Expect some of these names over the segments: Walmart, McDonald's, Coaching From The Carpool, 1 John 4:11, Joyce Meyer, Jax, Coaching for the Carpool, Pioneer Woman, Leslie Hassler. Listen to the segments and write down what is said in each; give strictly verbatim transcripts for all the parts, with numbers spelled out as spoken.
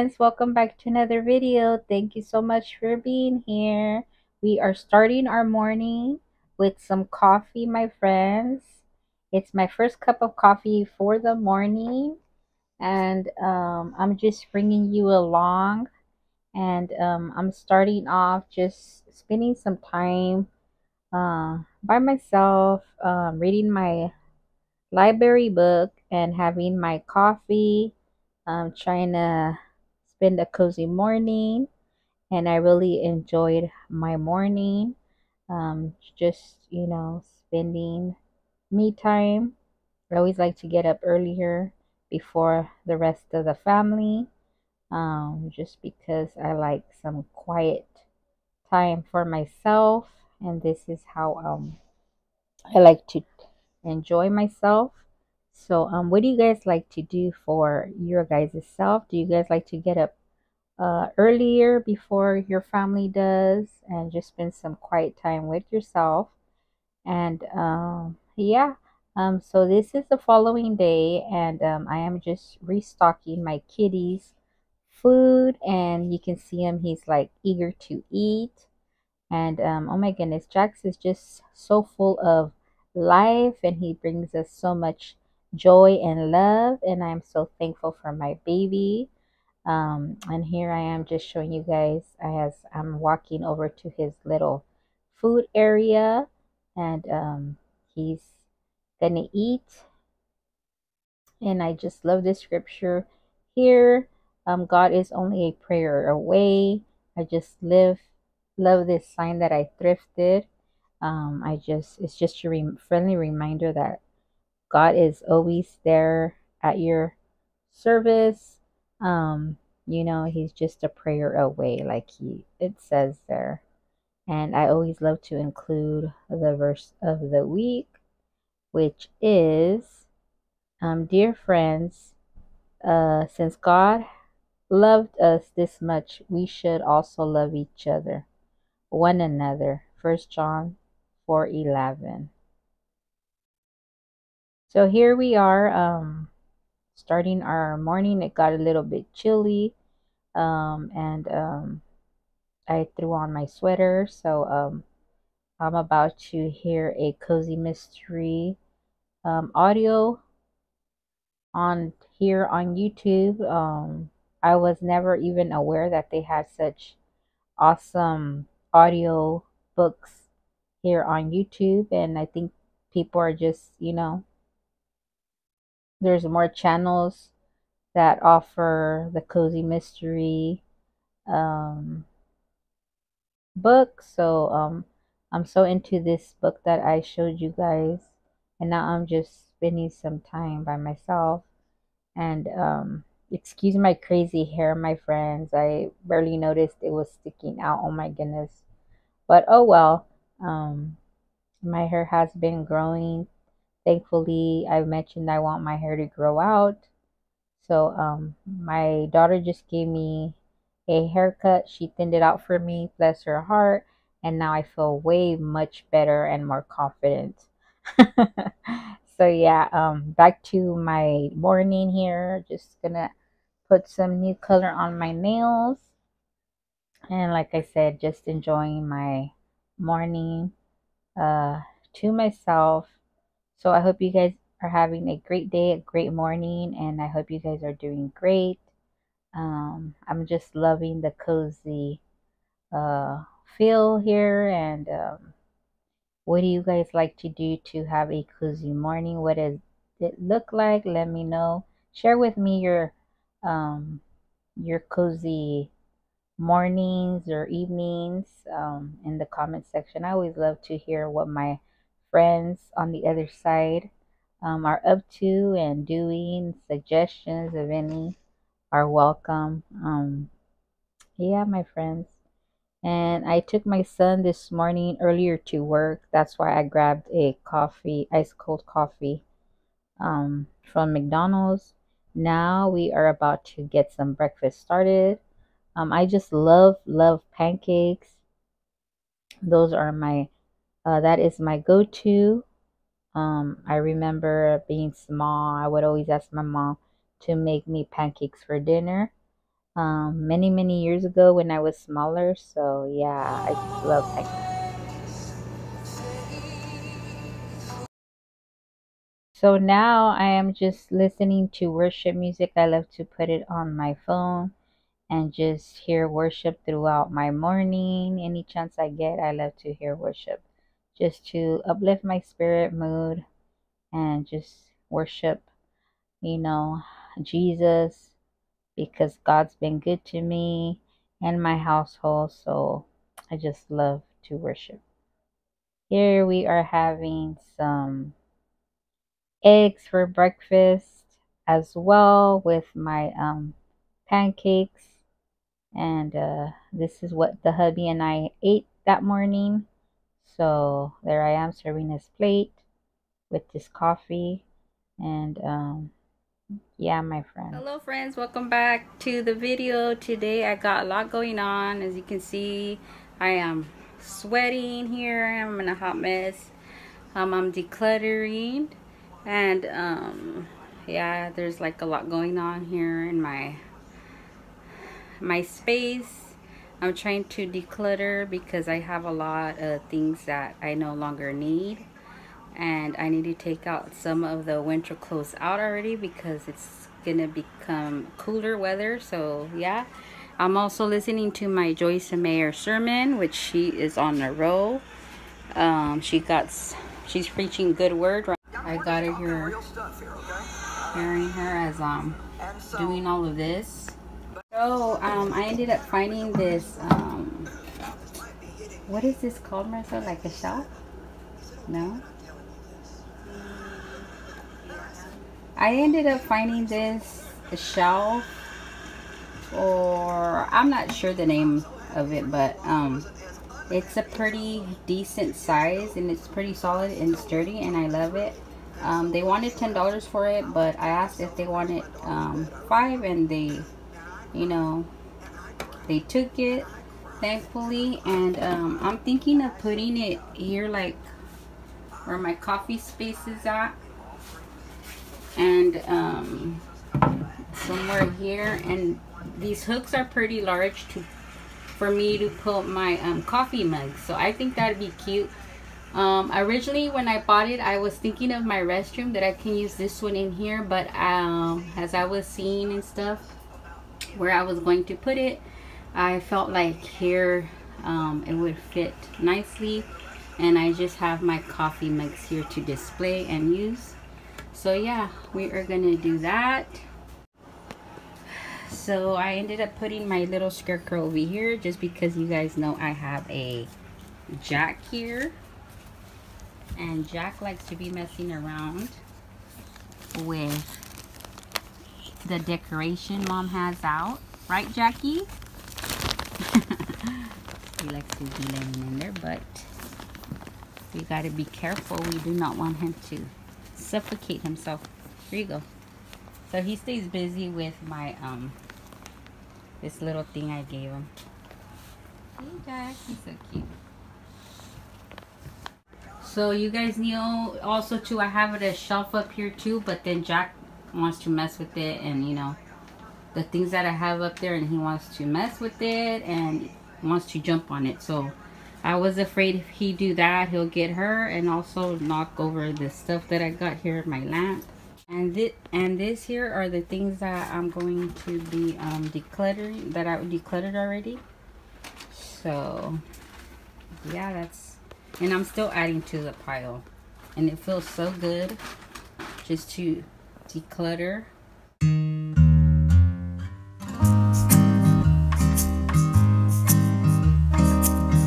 friends, welcome back to another video. Thank you so much for being here. We are starting our morning with some coffee, my friends. It's my first cup of coffee for the morning, and um, I'm just bringing you along, and um, I'm starting off just spending some time uh, by myself, um, reading my library book and having my coffee. I'm trying to spend a cozy morning, and I really enjoyed my morning. Um, just, you know, spending me time. I always like to get up earlier before the rest of the family, um, just because I like some quiet time for myself, and this is how um, I like to enjoy myself. So um what do you guys like to do for your guys' self? Do you guys like to get up uh earlier before your family does and just spend some quiet time with yourself? And um yeah, um so this is the following day, and um I am just restocking my kitty's food, and you can see him, he's like eager to eat. And um oh my goodness, Jax is just so full of life, and he brings us so much joy and love, and I'm so thankful for my baby. Um and here I am just showing you guys as I'm walking over to his little food area, and um he's gonna eat. And I just love this scripture here. Um god is only a prayer away. I just live love this sign that I thrifted. um I just it's just a re- friendly reminder that God is always there at your service. Um, you know, he's just a prayer away, like he it says there. And I always love to include the verse of the week, which is, um, dear friends, uh, since God loved us this much, we should also love each other, one another. First John four eleven. So here we are, um, starting our morning. It got a little bit chilly, um, and um, I threw on my sweater. So um, I'm about to hear a cozy mystery um, audio on here on YouTube. Um, I was never even aware that they had such awesome audio books here on YouTube, and I think people are just, you know, there's more channels that offer the cozy mystery um, book. So um, I'm so into this book that I showed you guys, and now I'm just spending some time by myself. And um, excuse my crazy hair, my friends. I barely noticed it was sticking out. Oh my goodness. But oh well, um, my hair has been growing. Thankfully, I mentioned I want my hair to grow out. So um, my daughter just gave me a haircut. She thinned it out for me, bless her heart. And now I feel way much better and more confident. So yeah, um, back to my morning here. Just gonna put some new color on my nails. And like I said, just enjoying my morning uh, to myself. So I hope you guys are having a great day, a great morning, and I hope you guys are doing great. Um, I'm just loving the cozy uh, feel here. And um, what do you guys like to do to have a cozy morning? What does it look like? Let me know. Share with me your um, your cozy mornings or evenings um, in the comment section. I always love to hear what my friends on the other side um, are up to and doing. Suggestions of any are welcome. Um, yeah, my friends. And I took my son this morning earlier to work. That's why I grabbed a coffee, ice cold coffee um, from McDonald's. Now we are about to get some breakfast started. Um, I just love, love pancakes. Those are my Uh, that is my go-to. Um, I remember being small, I would always ask my mom to make me pancakes for dinner. um, many, many years ago when I was smaller. So yeah, I just love Texas. So now I am just listening to worship music. I love to put it on my phone and just hear worship throughout my morning. Any chance I get, I love to hear worship just to uplift my spirit, mood, and just worship, you know, Jesus, because God's been good to me and my household. So I just love to worship. Here we are having some eggs for breakfast as well with my um pancakes, and uh this is what the hubby and I ate that morning. So there I am serving this plate with this coffee, and um yeah, my friend. Hello friends, welcome back to the video. Today I got a lot going on. As you can see, I am sweating here. I'm in a hot mess. um I'm decluttering. And um yeah, there's like a lot going on here in my my space. I'm trying to declutter because I have a lot of things that I no longer need, and I need to take out some of the winter clothes out already because it's gonna become cooler weather. So yeah, I'm also listening to my Joyce Meyer sermon, which she is on the row. Um she got she's preaching good word right. I got it here, hearing her as I'm um, doing all of this. So um, I ended up finding this, um, what is this called, Marissa? Like a shop? No? I ended up finding this a shelf, or I'm not sure the name of it, but um, it's a pretty decent size, and it's pretty solid and sturdy, and I love it. Um, they wanted ten dollars for it, but I asked if they wanted um, five, and they, you know, they took it, thankfully. And um, I'm thinking of putting it here, like where my coffee space is at, and um, somewhere here. And these hooks are pretty large to for me to put my um, coffee mugs, so I think that'd be cute. Um, originally when I bought it, I was thinking of my restroom that I can use this one in here, but um, as I was seeing and stuff where I was going to put it, I felt like here um, it would fit nicely, and I just have my coffee mugs here to display and use. So yeah, we are gonna do that. So I ended up putting my little scarecrow over here just because you guys know I have a Jack here, and Jack likes to be messing around with the decoration Mom has out, right Jackie? He likes to be laying in there, but we got to be careful. We do not want him to suffocate himself. There you go. So he stays busy with my um this little thing I gave him. Hey Jack, he's so cute. So you guys know also too, I have it a shelf up here too, but then Jack wants to mess with it, and you know the things that I have up there, and he wants to mess with it and wants to jump on it. So I was afraid if he do that, he'll get hurt and also knock over the stuff that I got here in my lamp. And this and this here are the things that I'm going to be um, decluttering, that I decluttered already. So yeah, that's, and I'm still adding to the pile, and it feels so good just to declutter.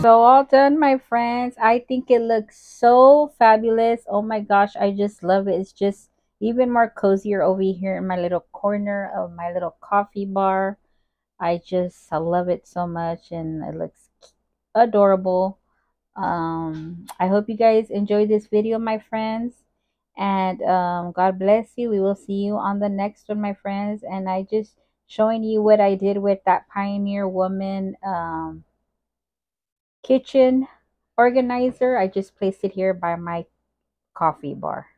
So all done, my friends. I think it looks so fabulous. Oh my gosh, I just love it. It's just even more cozier over here in my little corner of my little coffee bar. I just, I love it so much, and it looks adorable. Um, I hope you guys enjoyed this video, my friends, and um, God bless you. We will see you on the next one, my friends. And I just showing you what I did with that Pioneer Woman um, kitchen organizer. I just placed it here by my coffee bar.